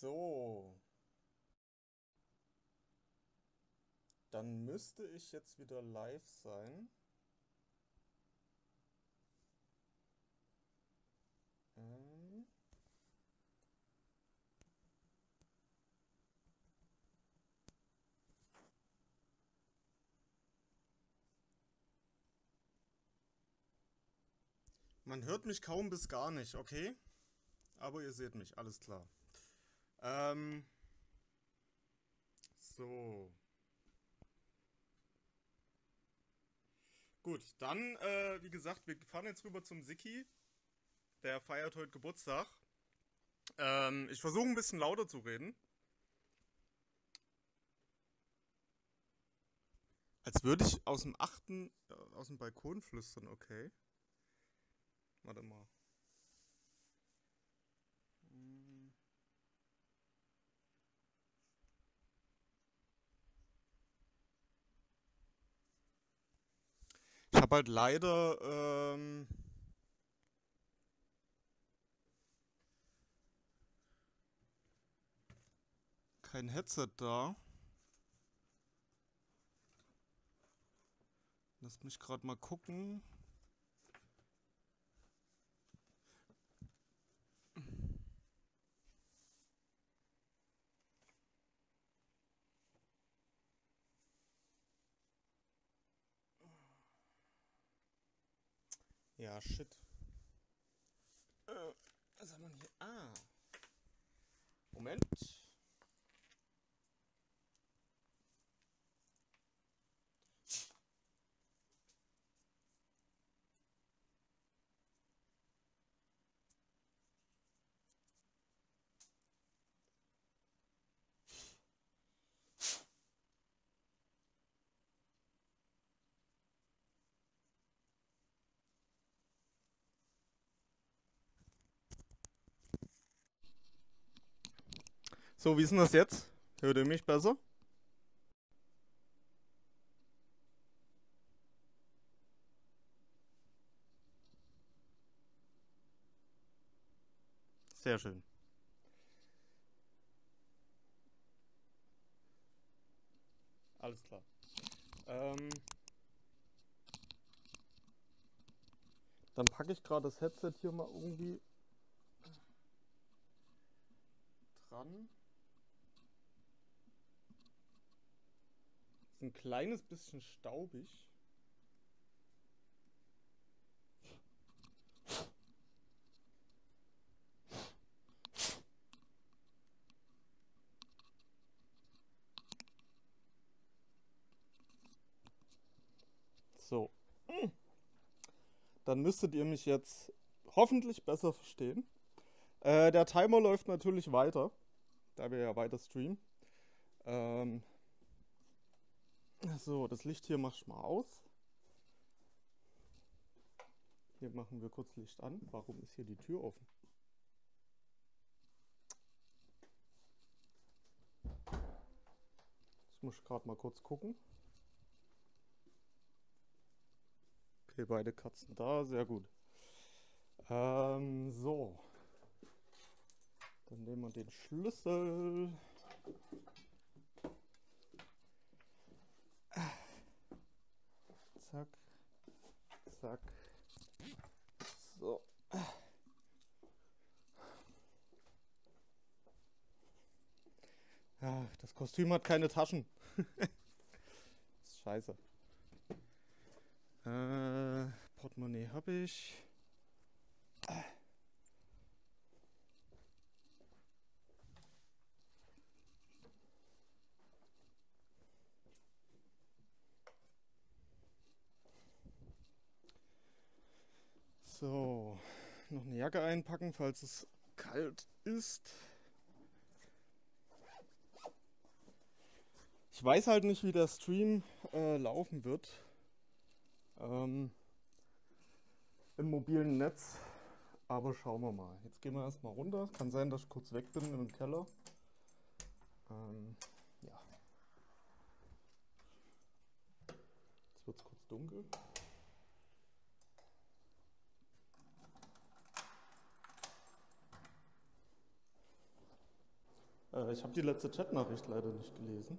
So. Dann müsste ich jetzt wieder live sein. Man hört mich kaum bis gar nicht, okay? Aber ihr seht mich, alles klar. So. Gut, dann, wie gesagt, wir fahren jetzt rüber zum Siki. Der feiert heute Geburtstag. Ich versuche ein bisschen lauter zu reden. Als würde ich aus dem Balkon flüstern, okay. Warte mal. Ich habe halt leider kein Headset da. Lass mich gerade mal gucken. Ja, shit. Was haben wir hier? Ah. Moment. So, wie ist denn das jetzt? Hört ihr mich besser? Sehr schön. Alles klar. Dann packe ich gerade das Headset hier mal irgendwie dran. Ein kleines bisschen staubig. So. Dann müsstet ihr mich jetzt hoffentlich besser verstehen. Der Timer läuft natürlich weiter, da wir ja weiter streamen. So, das Licht hier mach ich mal aus. Hier machen wir kurz Licht an. Warum ist hier die Tür offen? Ich muss gerade mal kurz gucken. Okay, beide Katzen da, sehr gut. So. Dann nehmen wir den Schlüssel. Zack, zack, so. Ach, das Kostüm hat keine Taschen. Das ist scheiße. Portemonnaie habe ich. So, noch eine Jacke einpacken, falls es kalt ist. Ich weiß halt nicht, wie der Stream laufen wird im mobilen Netz, aber schauen wir mal. Jetzt gehen wir erstmal runter. Kann sein, dass ich kurz weg bin im Keller. Ja. Jetzt wird es kurz dunkel. Ich habe die letzte Chatnachricht leider nicht gelesen.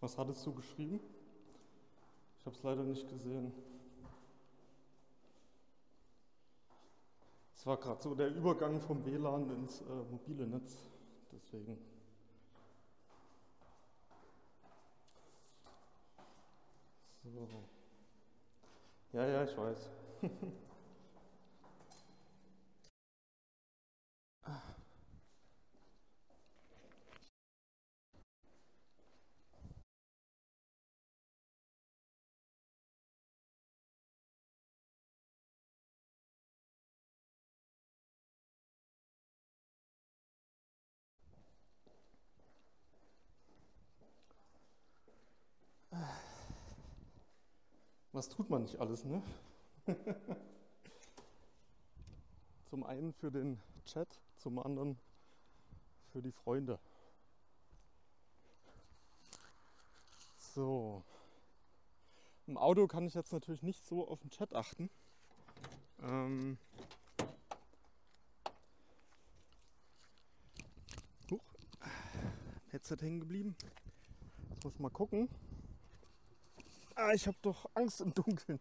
Was hattest du geschrieben? Ich habe es leider nicht gesehen. Es war gerade so der Übergang vom WLAN ins mobile Netz, deswegen. So. Ja, ja, ich weiß. Was tut man nicht alles, ne? Zum einen für den Chat, zum anderen für die Freunde. So. Im Auto kann ich jetzt natürlich nicht so auf den Chat achten. Huch. Headset hängen geblieben. Jetzt muss ich mal gucken. Ah, ich habe doch Angst im Dunkeln.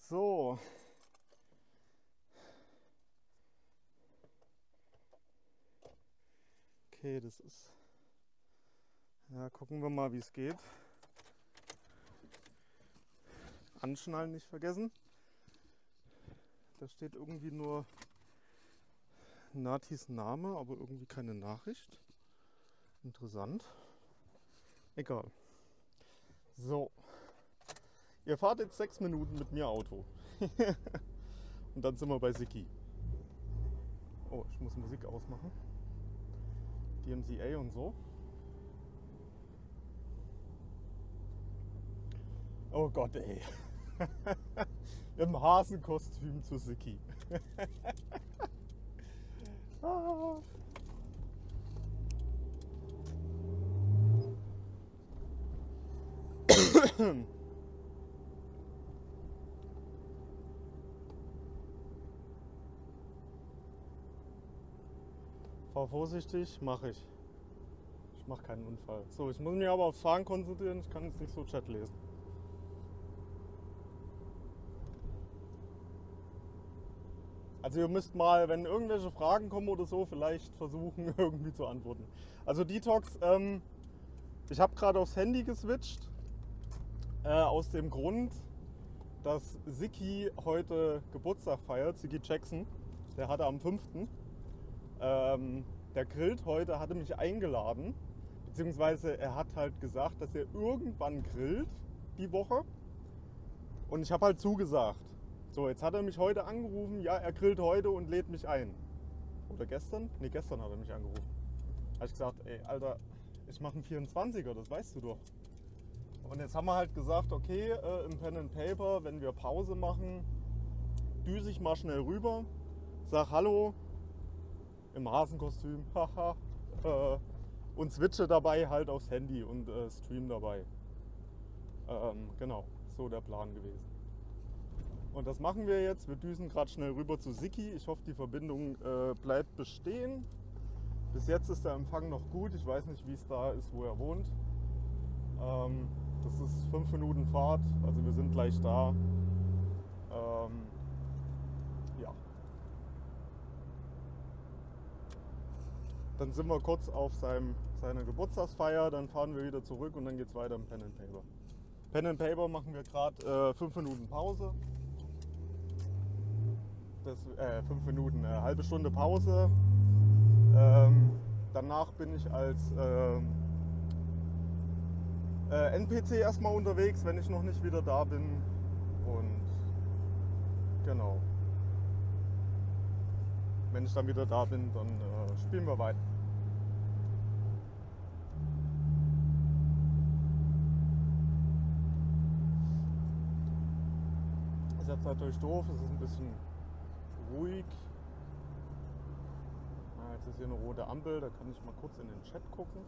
So. Okay, das ist... Ja, gucken wir mal, wie es geht. Anschnallen nicht vergessen. Da steht irgendwie nur Natis Name, aber irgendwie keine Nachricht. Interessant. Egal. So. Ihr fahrt jetzt 6 Minuten mit mir Auto. Und dann sind wir bei Siki. Oh, ich muss Musik ausmachen. DMCA und so. Oh Gott, ey. Im Hasenkostüm zu Siki. Ah. Fahr vorsichtig, mache ich. Ich mache keinen Unfall. So, ich muss mich aber aufs Fahren konzentrieren, ich kann jetzt nicht so Chat lesen. Also ihr müsst mal, wenn irgendwelche Fragen kommen oder so, vielleicht versuchen irgendwie zu antworten. Also Detox, ich habe gerade aufs Handy geswitcht. Aus dem Grund, dass Siki heute Geburtstag feiert, Siki Jackson, der hatte am 5. Der grillt heute, hatte mich eingeladen, beziehungsweise er hat halt gesagt, dass er irgendwann grillt die Woche und ich habe halt zugesagt. So, jetzt hat er mich heute angerufen, ja, er grillt heute und lädt mich ein. Oder gestern? Ne, gestern hat er mich angerufen. Da habe ich gesagt, ey, Alter, ich mache einen 24er, das weißt du doch. Und jetzt haben wir halt gesagt, okay, im Pen and Paper, wenn wir Pause machen, düse ich mal schnell rüber, sag Hallo im Hasenkostüm, haha, und switche dabei halt aufs Handy und stream dabei. Genau, so der Plan gewesen. Und das machen wir jetzt. Wir düsen gerade schnell rüber zu Siki. Ich hoffe, die Verbindung bleibt bestehen. Bis jetzt ist der Empfang noch gut. Ich weiß nicht, wie es da ist, wo er wohnt. Das ist 5 Minuten Fahrt, also wir sind gleich da. Ja. Dann sind wir kurz auf seiner Geburtstagsfeier, dann fahren wir wieder zurück und dann geht es weiter im Pen and Paper. Pen and Paper machen wir gerade 5 Minuten Pause. 5 Minuten, halbe Stunde Pause. Danach bin ich als... NPC erstmal unterwegs, wenn ich noch nicht wieder da bin. Und genau. Wenn ich dann wieder da bin, dann spielen wir weiter. Ist jetzt natürlich doof, es ist ein bisschen ruhig. Ah, jetzt ist hier eine rote Ampel, da kann ich mal kurz in den Chat gucken.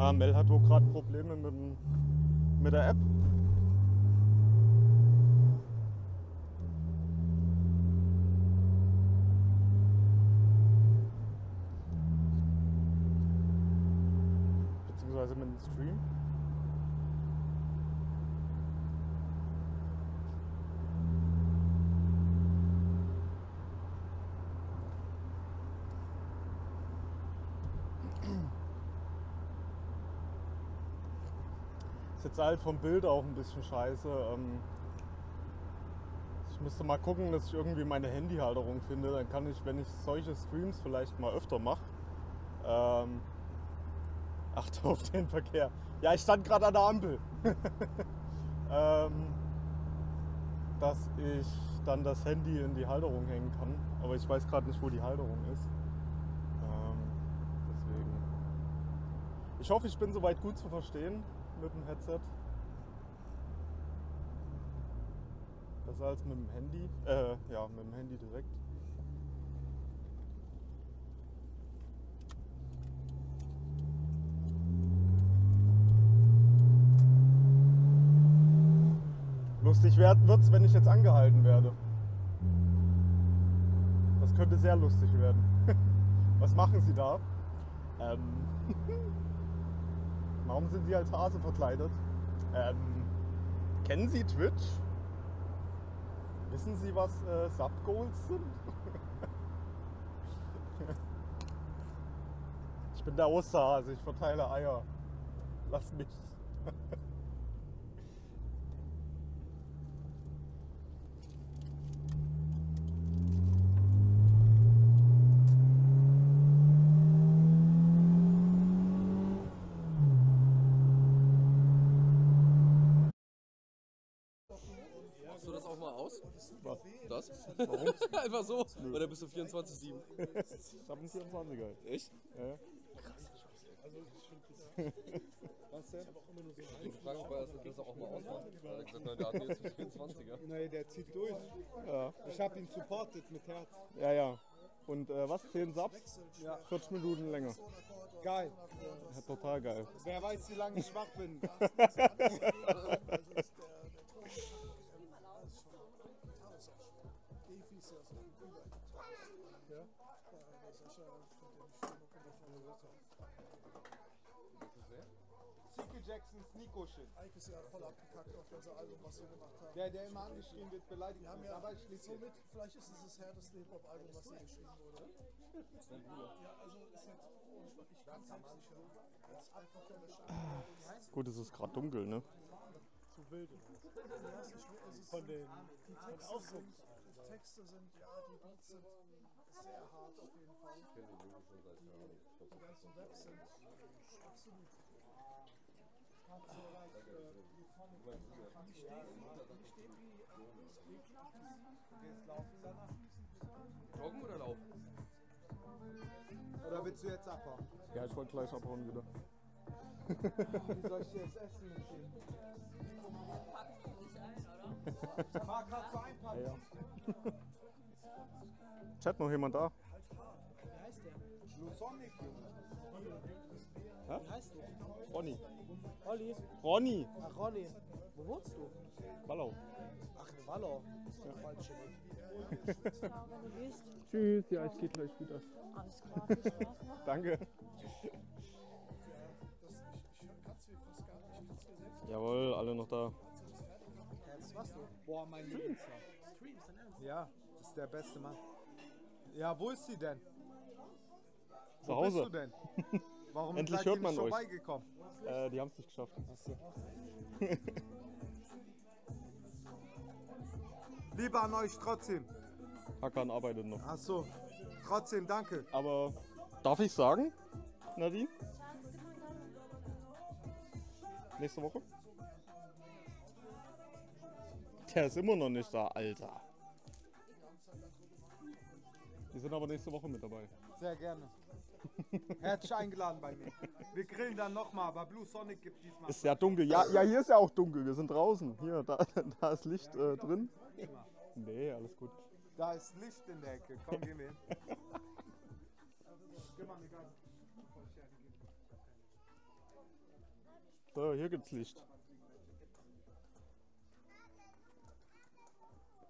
Mel hat wohl gerade Probleme mit der App. Beziehungsweise mit dem Stream. Ist jetzt halt vom Bild auch ein bisschen scheiße. Ich müsste mal gucken, dass ich irgendwie meine Handyhalterung finde. Dann kann ich, wenn ich solche Streams vielleicht mal öfter mache, achte auf den Verkehr. Ja, ich stand gerade an der Ampel. Dass ich dann das Handy in die Halterung hängen kann. Aber ich weiß gerade nicht, wo die Halterung ist. Deswegen. Ich hoffe, ich bin soweit gut zu verstehen. Mit dem Headset. Besser als mit dem Handy. Ja, mit dem Handy direkt. Lustig wird's, wenn ich jetzt angehalten werde. Das könnte sehr lustig werden. Was machen Sie da? Warum sind Sie als Hase verkleidet? Kennen Sie Twitch? Wissen Sie, was Subgoals sind? Ich bin der Osterhase, ich verteile Eier. Lass mich. Das? Warum? Einfach so? Nö. Oder bist du 24/7? Ich hab einen 24er. Echt? Ja. Krass. Also, ich finde das. Was denn? Ich hab auch immer nur so einen. Ich frage mich, ob er das auch mal ausmacht. Er hat gesagt, der hat jetzt einen 24er. Nein, der zieht durch. Ja. Ich hab ihn supportet mit Herz. Ja, ja. Und was? 10 Subs? Ja. 40 Minuten länger. Geil. Ja, total geil. Wer weiß, wie lange ich wach bin. Siki Jackson Sneakoschen. Eike ist ja voll abgekackt auf unser Album, was wir gemacht haben. Der immer angeschrieben wird, beleidigt. Wir haben ja aber so mit, vielleicht ist es das härteste Hip-Hop-Album, was hier geschrieben wurde. Ja, also ist jetzt. Ich kann es nicht hören. Das ist einfach der Bestand. Gut, es ist gerade dunkel, ne? Zu wild. Von den Ausdrucken. Die Texte sind, ja, die Beats sind sehr hart auf jeden Fall. Ich kenne die Jungen schon seit Jahren. Die ganzen Raps sind absolut hart so leicht. Ich stehe wie jetzt laufen danach. Joggen oder laufen? Oder willst du jetzt abhauen? Ja, ich wollte gleich abhauen wieder. Wie soll ich dir jetzt Essen schicken? Marc hat so einpacken. Ja. Chat, noch jemand da? Wie heißt der? Blue Sonic. Wie heißt du? Ronny. Olli. Ronny. Ach, Ronny. Wo wohnst du? Wallau. Ach, in Wallau. Ja. Tschüss, ja, ich gehe gleich wieder. Alles klar. Danke. Jawohl, alle noch da. Das warst du. Boah, mein Lieblingssong. Ja, das ist der beste Mann. Ja, wo ist sie denn? Zu Hause. Wo bist du denn? Warum endlich hört man euch. Vorbeigekommen? Die haben es nicht geschafft. Liebe an euch trotzdem. Hakan arbeitet noch. Ach so, trotzdem danke. Aber darf ich sagen, Nadine? Nächste Woche? Der ist immer noch nicht da, Alter. Wir sind aber nächste Woche mit dabei. Sehr gerne. Herzlich eingeladen bei mir. Wir grillen dann nochmal, aber Blue Sonic gibt diesmal. Ist ja dunkel. Ja, ja, hier ist ja auch dunkel. Wir sind draußen. Hier, da ist Licht drin. Nee, alles gut. Da ist Licht in der Ecke. Komm, gehen wir hin. Geh mal, egal. So, hier gibt's Licht.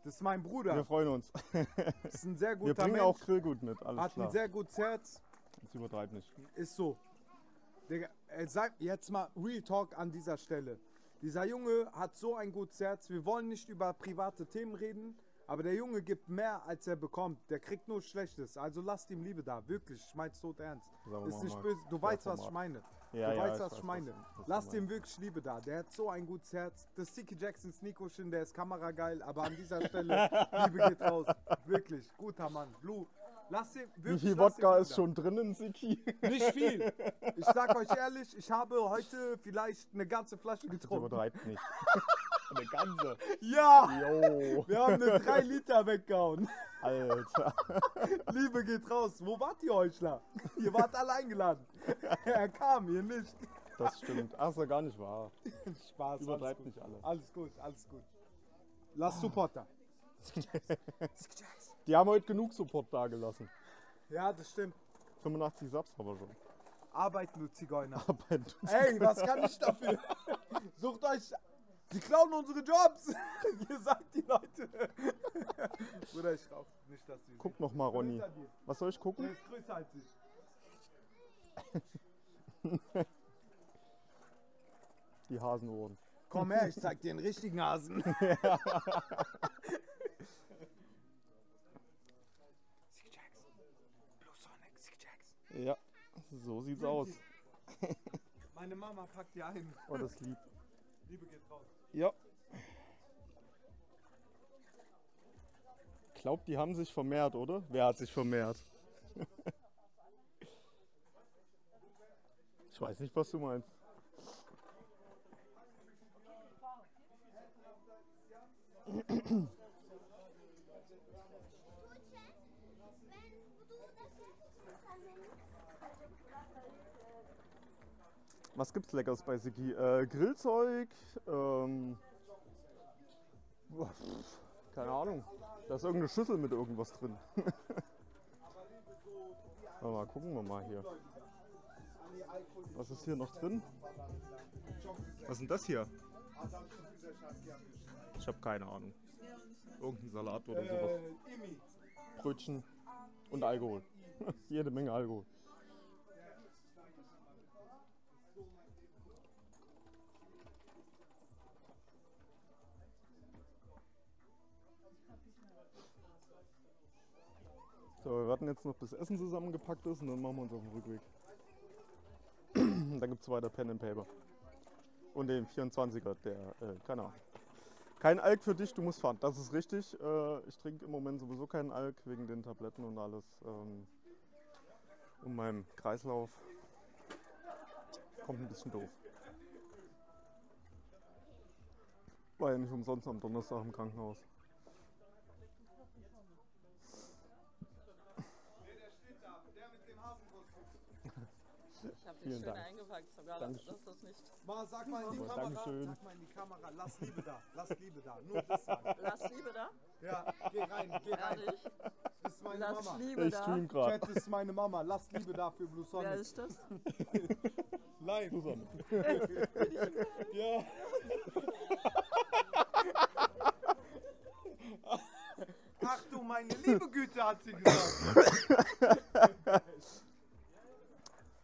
Das ist mein Bruder. Wir freuen uns. Das ist ein sehr guter Mensch. Wir bringen auch Grillgut mit, alles klar. Hat ein sehr gutes Herz. Jetzt übertreib nicht. Ist so. Digga, sag jetzt mal Real Talk an dieser Stelle. Dieser Junge hat so ein gutes Herz. Wir wollen nicht über private Themen reden, aber der Junge gibt mehr, als er bekommt. Der kriegt nur Schlechtes. Also lasst ihm Liebe da. Wirklich, ich mein's tot ernst. Ist nicht böse. Du weißt, was ich meine. Ja, du weißt, was ich meine. Lasst ihm wirklich Liebe da. Der hat so ein gutes Herz. Das Siki Jackson Sneakoschen, der ist kamerageil, aber an dieser Stelle, Liebe geht raus. Wirklich, guter Mann. Blue. Lass ihn, wirklich, wie viel Wodka ist schon drinnen, Siki? Nicht viel. Ich sag euch ehrlich, ich habe heute vielleicht eine ganze Flasche getrunken. Das übertreibt nicht. Eine ganze? Ja! Yo. Wir haben eine 3 Liter weggehauen. Alter. Liebe geht raus. Wo wart ihr, Heuchler? Ihr wart alle eingeladen. Er kam, ihr nicht. Das stimmt. Ach, ist ja gar nicht wahr. Spaß. Übertreibt nicht alle. Alles gut, alles gut. Lass Supporter. Die haben heute genug Support dagelassen. Ja, das stimmt. 85 Subs haben wir schon. Arbeiten, du Zigeuner. Arbeiten, du Zigeuner. Ey, was kann ich dafür? Sucht euch... Die klauen unsere Jobs. Ihr sagt die Leute. Bruder, ich glaub nicht, dass die... Guck noch mal, Ronny. Was soll ich gucken? Der ist größer als ich. Die Hasenohren. Komm her, ich zeig dir den richtigen Hasen. Ja. Ja, so sieht's aus. Meine Mama packt die ein. Oh, das Lied. Liebe geht raus. Ja. Ich glaube, die haben sich vermehrt, oder? Wer hat sich vermehrt? Ich weiß nicht, was du meinst. Was gibt's Leckeres bei Siki? Grillzeug, keine Ahnung, da ist irgendeine Schüssel mit irgendwas drin. Mal gucken wir mal hier. Was ist hier noch drin? Was ist denn das hier? Ich habe keine Ahnung. Irgendein Salat oder sowas. Brötchen und Alkohol. Jede Menge Alkohol. So, wir warten jetzt noch, bis Essen zusammengepackt ist und dann machen wir uns auf den Rückweg. Dann gibt es weiter Pen and Paper. Und den 24er, der, keine Ahnung. Kein Alk für dich, du musst fahren. Das ist richtig. Ich trinke im Moment sowieso keinen Alk wegen den Tabletten und alles. Und meinem Kreislauf. Kommt ein bisschen doof. War ja nicht umsonst am Donnerstag im Krankenhaus. Ich habe die schön eingepackt, sogar dass das nicht... Ma, sag mal in die Kamera, Dankeschön. Sag mal in die Kamera, lass Liebe da, lass Liebe da, nur das sagen. Lass Liebe da? Ja, geh rein, geh rein. Ehrlich? Das ist meine lass Mama. Liebe ich da. Stream gerade. Chat ist meine Mama, lass Liebe da für Blue Sonic. Wer ist das? Live. Blue Sonic. Ja. Ach du meine liebe Güte, hat sie gesagt.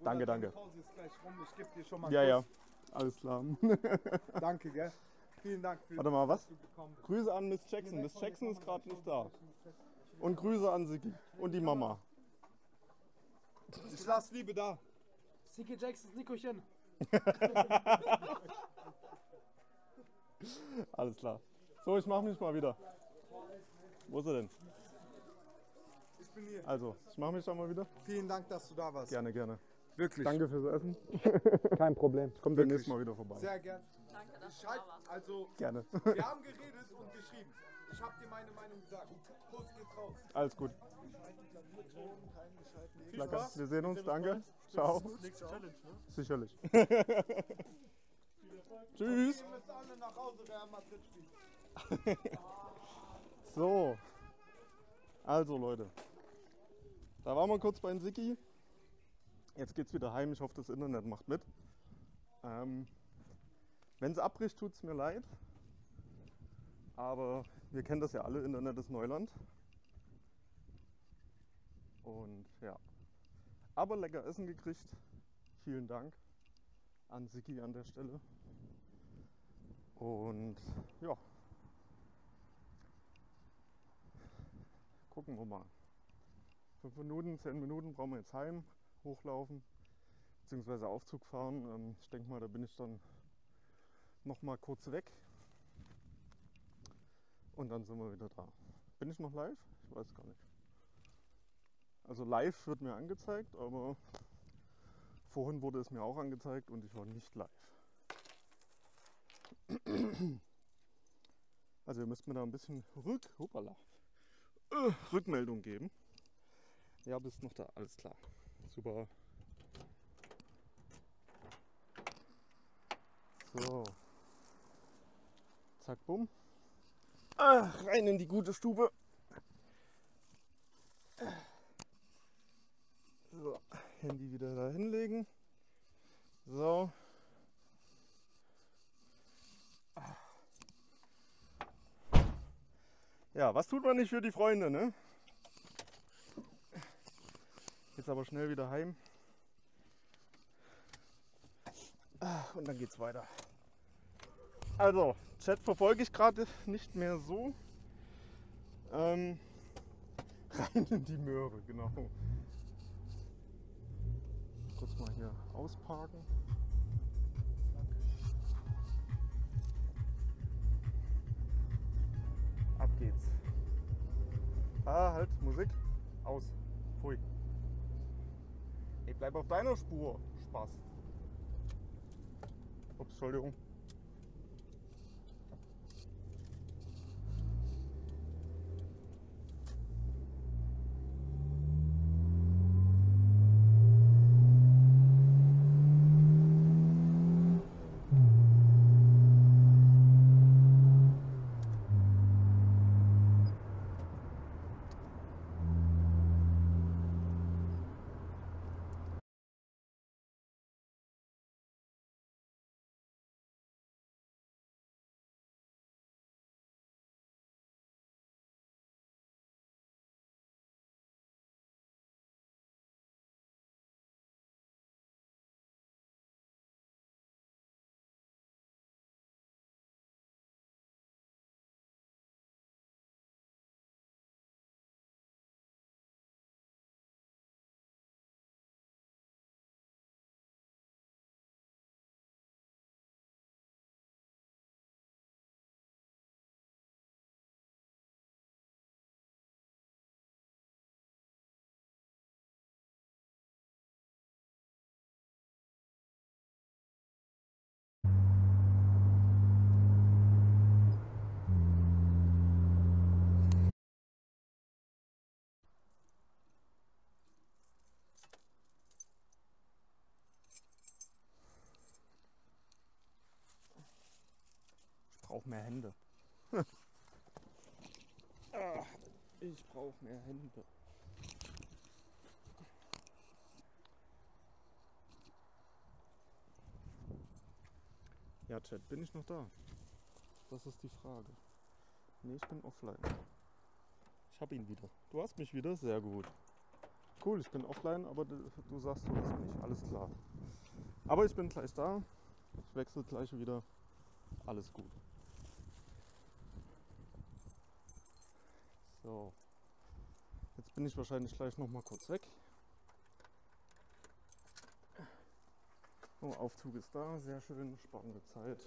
Danke, danke. Pause ist gleich rum. Ich geb dir schon mal einen Kuss. Ja, alles klar. Danke, gell? Vielen Dank für warte mal, was? Grüße an Miss Jackson. Miss Jackson ist gerade nicht da. Und Grüße an Siki und die Mama. Ich lass Liebe da. Siki Jackson, Nikochen. Alles klar. So, ich mach mich mal wieder. Wo ist er denn? Ich bin hier. Also, ich mach mich da mal wieder. Vielen Dank, dass du da warst. Gerne, gerne. Wirklich. Danke fürs Essen. Kein Problem. Kommt beim nächsten Mal wieder vorbei. Sehr gerne. Danke, dass du da warst. Also, gerne. Wir haben geredet und geschrieben. Ich habe dir meine Meinung gesagt. Kuss geht raus. Alles gut. Viel Spaß. Wir sehen uns. Danke. Ciao. Nächste Challenge, ne? Sicherlich. Tschüss. Wir müssen alle nach Hause, wir haben Madrid spielen. So. Also, Leute. Da waren wir kurz bei Siki. Jetzt geht's wieder heim, ich hoffe das Internet macht mit. Wenn es abbricht, tut es mir leid. Aber wir kennen das ja alle, Internet ist Neuland. Und ja. Aber lecker Essen gekriegt. Vielen Dank an Siki an der Stelle. Und ja. Gucken wir mal. 5 Minuten, 10 Minuten brauchen wir jetzt heim, hochlaufen bzw. Aufzug fahren. Ich denke mal, da bin ich dann noch mal kurz weg. Und dann sind wir wieder da. Bin ich noch live? Ich weiß gar nicht. Also live wird mir angezeigt, aber vorhin wurde es mir auch angezeigt und ich war nicht live. Also ihr müsst mir da ein bisschen Rückmeldung geben. Ja, bist noch da, alles klar. Super. So. Zack, bumm. Rein in die gute Stube. So, Handy wieder da hinlegen. So. Ja, was tut man nicht für die Freunde, ne? Jetzt aber schnell wieder heim. Und dann geht's weiter. Also, Chat verfolge ich gerade nicht mehr so. Rein in die Möhre, genau. Kurz mal hier ausparken. Ab geht's. Ah, halt, Musik. Aus. Pfui. Ich bleib auf deiner Spur. Spaß. Ups, Entschuldigung. Ich brauche mehr Hände. Ich brauche mehr Hände. Ja, Chat, bin ich noch da? Das ist die Frage. Ne, ich bin offline. Ich habe ihn wieder. Du hast mich wieder? Sehr gut. Cool, ich bin offline, aber du sagst, du hast mich. Alles klar. Aber ich bin gleich da. Ich wechsle gleich wieder. Alles gut. So, jetzt bin ich wahrscheinlich gleich noch mal kurz weg. Oh, Aufzug ist da, sehr schön, spannende Zeit.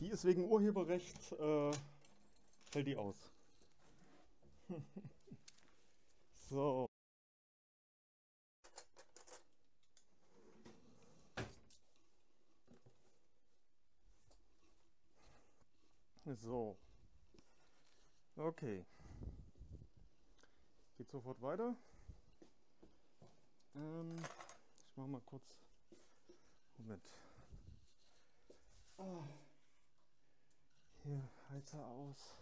Die ist wegen Urheberrecht, fällt die aus. So. So. Okay. Geht sofort weiter. Ich mache mal kurz. Moment. Oh. Hier Heizer aus.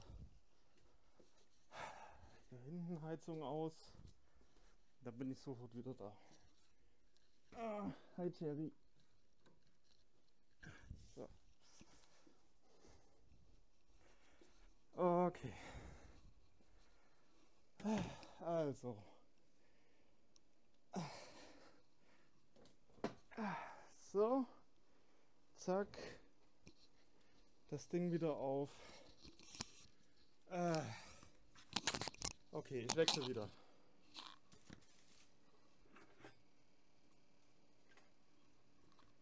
Hier hinten Heizung aus. Da bin ich sofort wieder da. Ah, hi Thierry. So. Okay. Also. So. Zack. Das Ding wieder auf. Okay, ich wechsle wieder.